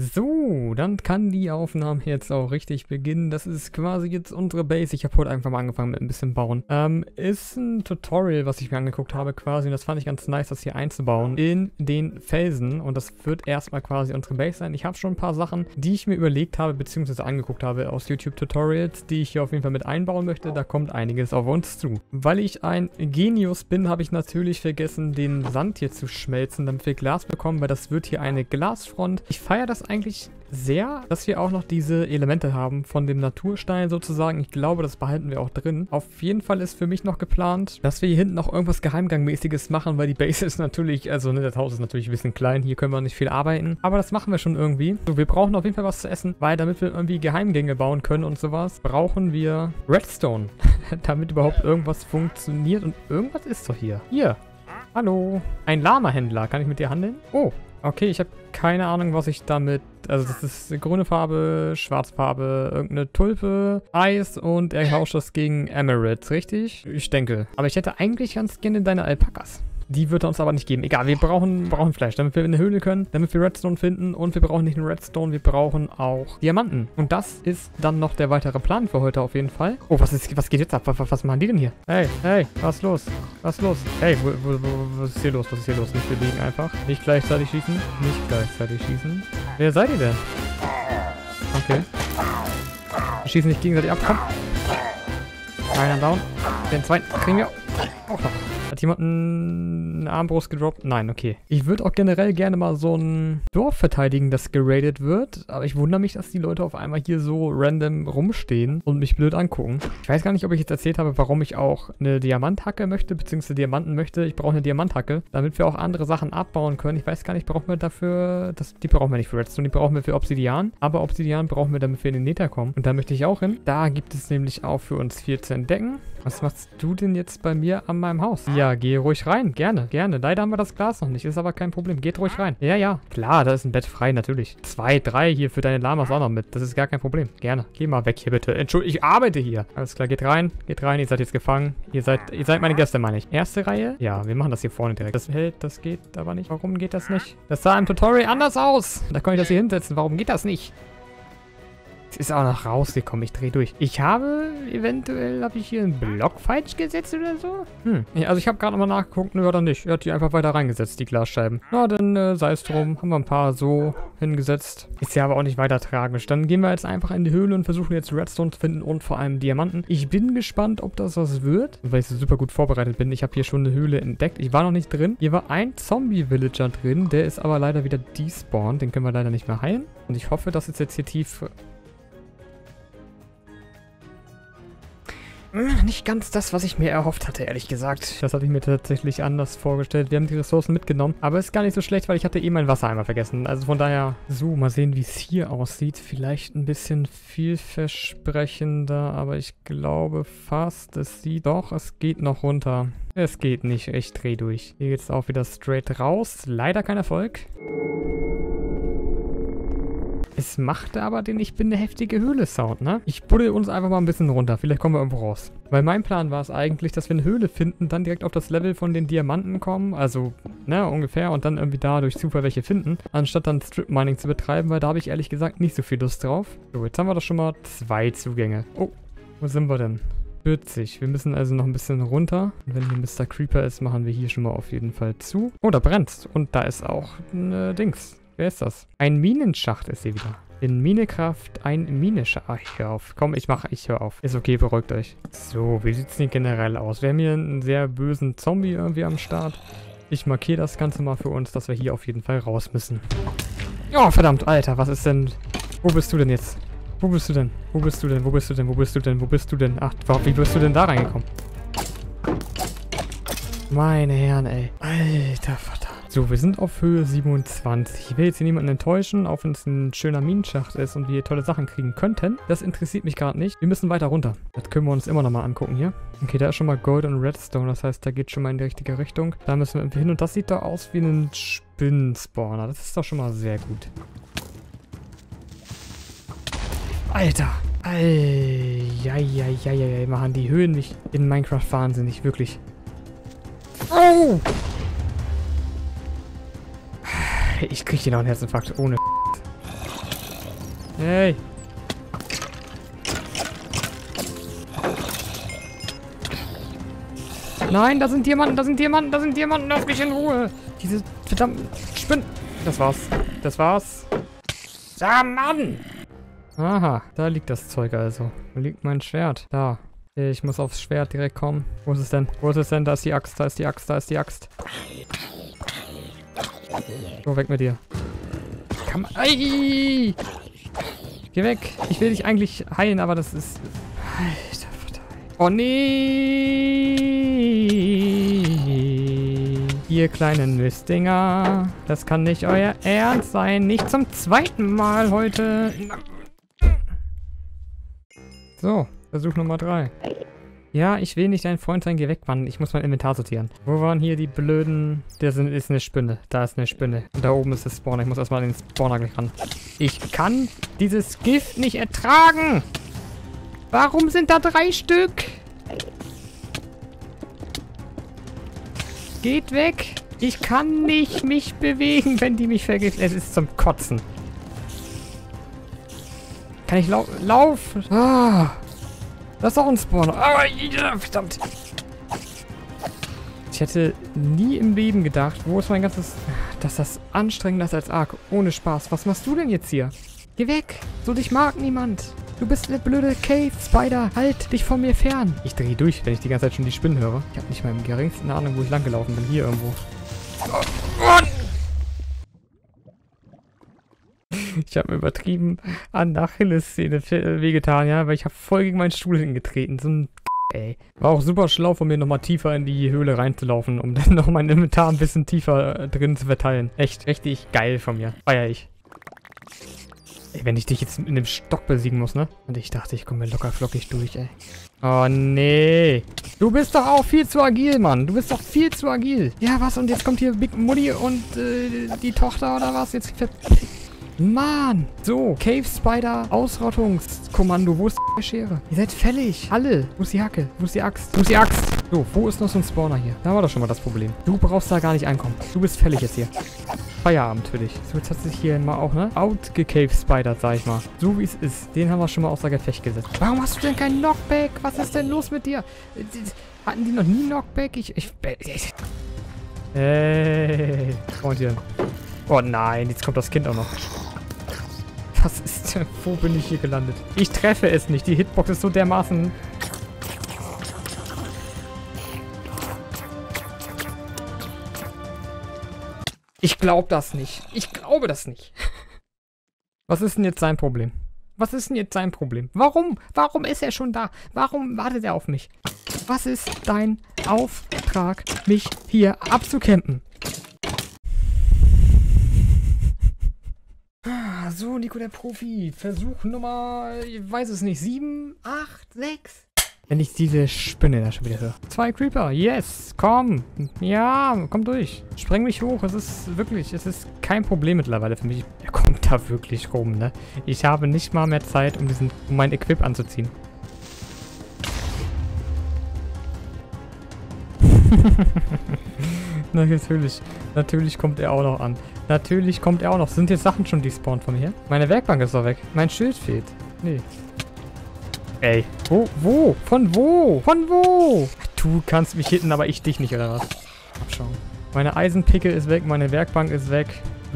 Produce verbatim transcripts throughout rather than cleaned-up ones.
So, dann kann die Aufnahme jetzt auch richtig beginnen. Das ist quasi jetzt unsere Base. Ich habe heute einfach mal angefangen mit ein bisschen bauen. Ähm, ist ein Tutorial, was ich mir angeguckt habe quasi. Und das fand ich ganz nice, das hier einzubauen in den Felsen. Und das wird erstmal quasi unsere Base sein. Ich habe schon ein paar Sachen, die ich mir überlegt habe, beziehungsweise angeguckt habe aus YouTube-Tutorials, die ich hier auf jeden Fall mit einbauen möchte. Da kommt einiges auf uns zu. Weil ich ein Genius bin, habe ich natürlich vergessen, den Sand hier zu schmelzen, damit wir Glas bekommen, weil das wird hier eine Glasfront. Ich feiere das eigentlich sehr, dass wir auch noch diese Elemente haben von dem Naturstein sozusagen. Ich glaube, das behalten wir auch drin. Auf jeden Fall ist für mich noch geplant, dass wir hier hinten noch irgendwas Geheimgangmäßiges machen, weil die Base ist natürlich, also ne, das Haus ist natürlich ein bisschen klein, hier können wir nicht viel arbeiten, aber das machen wir schon irgendwie. So, wir brauchen auf jeden Fall was zu essen, weil damit wir irgendwie Geheimgänge bauen können und sowas, brauchen wir Redstone, damit überhaupt irgendwas funktioniert. Und irgendwas ist doch hier. Hier. Hallo. Ein Lama-Händler. Kann ich mit dir handeln? Oh. Okay, ich habe keine Ahnung, was ich damit... Also das ist grüne Farbe, Schwarzfarbe, irgendeine Tulpe, Eis und er tauscht das gegen Emeralds, richtig? Ich denke. Aber ich hätte eigentlich ganz gerne deine Alpakas. Die wird er uns aber nicht geben. Egal, wir brauchen, brauchen Fleisch, damit wir in eine Höhle können, damit wir Redstone finden. Und wir brauchen nicht nur Redstone, wir brauchen auch Diamanten. Und das ist dann noch der weitere Plan für heute auf jeden Fall. Oh, was ist, was geht jetzt ab? Was, was machen die denn hier? Hey, hey, was ist los? Was ist los? Hey, wo, wo, wo, was ist hier los? Was ist hier los? Nicht bewegen einfach. Nicht gleichzeitig schießen. Nicht gleichzeitig schießen. Wer seid ihr denn? Okay. Wir schießen nicht gegenseitig ab. Komm. Einer down. Den zweiten kriegen wir auch noch. Hat jemand eine Armbrust gedroppt? Nein, okay. Ich würde auch generell gerne mal so ein Dorf verteidigen, das geradet wird. Aber ich wundere mich, dass die Leute auf einmal hier so random rumstehen und mich blöd angucken. Ich weiß gar nicht, ob ich jetzt erzählt habe, warum ich auch eine Diamanthacke möchte, beziehungsweise Diamanten möchte. Ich brauche eine Diamanthacke, damit wir auch andere Sachen abbauen können. Ich weiß gar nicht, brauchen wir dafür... Das, die brauchen wir nicht für Redstone, die brauchen wir für Obsidian. Aber Obsidian brauchen wir, damit wir in den Nether kommen. Und da möchte ich auch hin. Da gibt es nämlich auch für uns viel zu entdecken. Was machst du denn jetzt bei mir an meinem Haus? Ja, geh ruhig rein. Gerne, gerne. Leider haben wir das Glas noch nicht. Ist aber kein Problem. Geht ruhig rein. Ja, ja. Klar, da ist ein Bett frei, natürlich. Zwei, drei hier für deine Lamas auch noch mit. Das ist gar kein Problem. Gerne. Geh mal weg hier bitte. Entschuldigung, ich arbeite hier. Alles klar, geht rein. Geht rein. Ihr seid jetzt gefangen. Ihr seid, ihr seid meine Gäste, meine ich. Erste Reihe? Ja, wir machen das hier vorne direkt. Das hält, das geht aber nicht. Warum geht das nicht? Das sah im Tutorial anders aus. Da konnte ich das hier hinsetzen. Warum geht das nicht? Es ist auch noch rausgekommen. Ich drehe durch. Ich habe, eventuell, habe ich hier einen Block falsch gesetzt oder so? Hm. Ja, also ich habe gerade nochmal nachgeguckt. Nö, oder nicht. Er hat die einfach weiter reingesetzt, die Glasscheiben. Na, dann äh, sei es drum. Haben wir ein paar so hingesetzt. Ist ja aber auch nicht weiter tragisch. Dann gehen wir jetzt einfach in die Höhle und versuchen jetzt Redstone zu finden und vor allem Diamanten. Ich bin gespannt, ob das was wird, weil ich so super gut vorbereitet bin. Ich habe hier schon eine Höhle entdeckt. Ich war noch nicht drin. Hier war ein Zombie-Villager drin. Der ist aber leider wieder despawned. Den können wir leider nicht mehr heilen. Und ich hoffe, dass es jetzt hier tief... Nicht ganz das, was ich mir erhofft hatte, ehrlich gesagt. Das hatte ich mir tatsächlich anders vorgestellt. Wir haben die Ressourcen mitgenommen. Aber ist gar nicht so schlecht, weil ich hatte eh mein Wasser einmal vergessen. Also von daher... So, mal sehen, wie es hier aussieht. Vielleicht ein bisschen vielversprechender, aber ich glaube fast, es sieht... Doch, es geht noch runter. Es geht nicht. Ich drehe durch. Hier geht es auch wieder straight raus. Leider kein Erfolg. Es machte aber den Ich bin eine heftige Höhle-Sound, ne? Ich buddel uns einfach mal ein bisschen runter. Vielleicht kommen wir irgendwo raus. Weil mein Plan war es eigentlich, dass wir eine Höhle finden, dann direkt auf das Level von den Diamanten kommen. Also, ne, ungefähr. Und dann irgendwie da durch Zufall welche finden. Anstatt dann Strip-Mining zu betreiben, weil da habe ich ehrlich gesagt nicht so viel Lust drauf. So, jetzt haben wir doch schon mal zwei Zugänge. Oh, wo sind wir denn? vierzig. Wir müssen also noch ein bisschen runter. Und wenn hier Mister Creeper ist, machen wir hier schon mal auf jeden Fall zu. Oh, da brennt's. Und da ist auch ein äh, Dings. Wer ist das? Ein Minenschacht ist hier wieder. In Minecraft ein Minenschacht. Ach, ich hör auf. Komm, ich mache, ich hör auf. Ist okay, beruhigt euch. So, wie sieht's denn generell aus? Wir haben hier einen sehr bösen Zombie irgendwie am Start. Ich markiere das Ganze mal für uns, dass wir hier auf jeden Fall raus müssen. Oh, verdammt, Alter, was ist denn... Wo bist du denn jetzt? Wo bist du denn? Wo bist du denn? Wo bist du denn? Wo bist du denn? Wo bist du denn? Ach, wie bist du denn da reingekommen? Meine Herren, ey. Alter, verdammt. So, wir sind auf Höhe siebenundzwanzig. Ich will jetzt hier niemanden enttäuschen, auch wenn es ein schöner Minenschacht ist und wir hier tolle Sachen kriegen könnten. Das interessiert mich gerade nicht. Wir müssen weiter runter. Das können wir uns immer nochmal angucken hier. Okay, da ist schon mal Gold und Redstone. Das heißt, da geht schon mal in die richtige Richtung. Da müssen wir irgendwie hin. Und das sieht doch aus wie ein Spinnenspawner. Das ist doch schon mal sehr gut. Alter! Eieieiei. Machen die Höhen nicht in Minecraft wahnsinnig. Wirklich. Oh! Ich krieg hier noch einen Herzinfarkt, ohne Hey. Nein, da sind Diamanten, da sind Diamanten, da sind Diamanten, lass mich in Ruhe. Diese verdammten Spinnen. Das war's. Das war's. Ah, Mann! Aha, da liegt das Zeug also. Da liegt mein Schwert. Da. Ich muss aufs Schwert direkt kommen. Wo ist es denn? Wo ist es denn? Da ist die Axt, da ist die Axt, da ist die Axt. So, weg mit dir. Kann man... Ei! Geh weg. Ich will dich eigentlich heilen, aber das ist... Alter, verdammt. Oh, nee! Ihr kleinen Mistdinger. Das kann nicht euer Ernst sein. Nicht zum zweiten Mal heute. So. Versuch Nummer drei. Ja, ich will nicht dein Freund sein, geh weg, Mann. Ich muss mein Inventar sortieren. Wo waren hier die blöden... Da ist eine Spinne. Da ist eine Spinne. Und da oben ist das Spawner. Ich muss erstmal an den Spawner gleich ran. Ich kann dieses Gift nicht ertragen. Warum sind da drei Stück? Geht weg. Ich kann nicht mich bewegen, wenn die mich vergiften. Es ist zum Kotzen. Kann ich lau... Lauf! Ah! Das ist auch ein Spawner. Ah, verdammt. Ich hätte nie im Leben gedacht, wo ist mein ganzes... Dass das anstrengender ist als Ark. Ohne Spaß. Was machst du denn jetzt hier? Geh weg. So dich mag niemand. Du bist eine blöde Cave Spider. Halt dich von mir fern. Ich drehe durch, wenn ich die ganze Zeit schon die Spinnen höre. Ich habe nicht mal im geringsten Ahnung, wo ich langgelaufen bin. Hier irgendwo. Ich habe übertrieben an der Achilles-Szene wehgetan, ja, weil ich habe voll gegen meinen Stuhl hingetreten. So ein K ey. War auch super schlau von mir, nochmal tiefer in die Höhle reinzulaufen, um dann noch mein Inventar ein bisschen tiefer drin zu verteilen. Echt, richtig geil von mir. Feier ich. Ey, wenn ich dich jetzt mit einem Stock besiegen muss, ne? Und ich dachte, ich komme mir locker flockig durch, ey. Oh, nee. Du bist doch auch viel zu agil, Mann. Du bist doch viel zu agil. Ja, was? Und jetzt kommt hier Big Muddy und äh, die Tochter oder was? Jetzt ver... Mann! So, Cave Spider, Ausrottungskommando, wo ist die Schere? Ihr seid fällig. Alle. Wo ist die Hacke? Wo ist die Axt? Wo ist die Axt? So, wo ist noch so ein Spawner hier? Da war doch schon mal das Problem. Du brauchst da gar nicht ankommen. Du bist fällig jetzt hier. Feierabend für dich. So, jetzt hat sich hier mal auch, ne? Outgecave Spider, sag ich mal. So wie es ist. Den haben wir schon mal außer Gefecht gesetzt. Warum hast du denn keinen Knockback? Was ist denn los mit dir? Hatten die noch nie Knockback? Ich. ich, ich. Hey. Freundchen. Oh nein, jetzt kommt das Kind auch noch. Was ist denn? Wo bin ich hier gelandet? Ich treffe es nicht. Die Hitbox ist so dermaßen... Ich glaube das nicht. Ich glaube das nicht. Was ist denn jetzt sein Problem? Was ist denn jetzt sein Problem? Warum? Warum ist er schon da? Warum wartet er auf mich? Was ist dein Auftrag, mich hier abzukämpfen? So, NicoDerProfi. Versuch Nummer, ich weiß es nicht, sieben, acht, sechs. Wenn ich diese Spinne da schon wieder höre. Zwei Creeper, yes, komm. Ja, komm durch. Spreng mich hoch, es ist wirklich, es ist kein Problem mittlerweile für mich. Er kommt da wirklich rum, ne? Ich habe nicht mal mehr Zeit, um, diesen, um mein Equip anzuziehen. Na, natürlich. Natürlich kommt er auch noch an. Natürlich kommt er auch noch. Sind jetzt Sachen schon despawned von mir? Meine Werkbank ist doch weg. Mein Schild fehlt. Nee. Ey. Wo? Wo? Von wo? Von wo? Ach, du kannst mich hitten, aber ich dich nicht, oder was? Abschauen. Meine Eisenpicke ist weg. Meine Werkbank ist weg.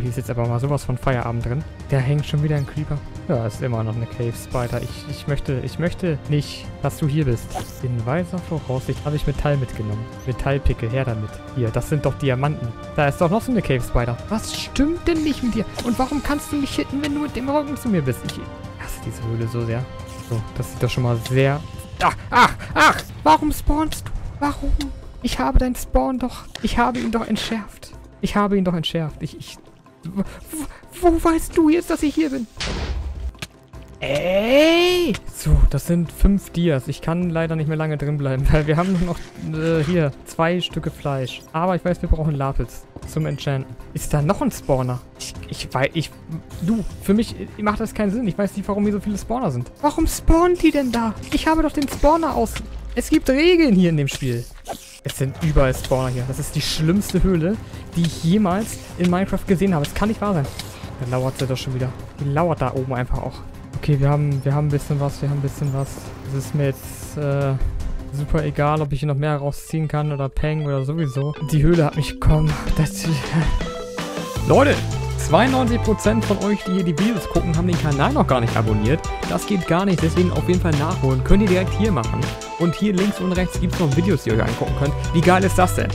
Hier ist jetzt aber mal sowas von Feierabend drin. Da hängt schon wieder ein Creeper. Ja, ist immer noch eine Cave Spider. Ich, ich möchte, ich möchte nicht, dass du hier bist. In weiser Voraussicht habe ich Metall mitgenommen. Metallpicke, her damit. Hier, das sind doch Diamanten. Da ist doch noch so eine Cave Spider. Was stimmt denn nicht mit dir? Und warum kannst du mich hitten, wenn du mit dem Rücken zu mir bist? Ich hasse diese Höhle so sehr. So, das sieht doch schon mal sehr... Ach, ach, ach! Warum spawnst du? Warum? Ich habe deinen Spawn doch... Ich habe ihn doch entschärft. Ich habe ihn doch entschärft. Ich... ich Wo, wo weißt du jetzt, dass ich hier bin? Ey! So, das sind fünf Dias. Ich kann leider nicht mehr lange drin bleiben, weil wir haben nur noch äh, hier zwei Stücke Fleisch. Aber ich weiß, wir brauchen Lapis zum Enchanten. Ist da noch ein Spawner? Ich, ich weiß, ich... Du, für mich macht das keinen Sinn. Ich weiß nicht, warum hier so viele Spawner sind. Warum spawnen die denn da? Ich habe doch den Spawner aus... Es gibt Regeln hier in dem Spiel. Es sind überall Spawner hier. Das ist die schlimmste Höhle, die ich jemals in Minecraft gesehen habe. Das kann nicht wahr sein. Da lauert sie doch schon wieder. Die lauert da oben einfach auch. Okay, wir haben, wir haben ein bisschen was, wir haben ein bisschen was. Es ist mir jetzt äh, super egal, ob ich hier noch mehr rausziehen kann oder Peng oder sowieso. Die Höhle hat mich kommen. Das Leute, zweiundneunzig Prozent von euch, die hier die Videos gucken, haben den Kanal noch gar nicht abonniert. Das geht gar nicht, deswegen auf jeden Fall nachholen. Könnt ihr direkt hier machen. Und hier links und rechts gibt es noch Videos, die ihr euch angucken könnt. Wie geil ist das denn?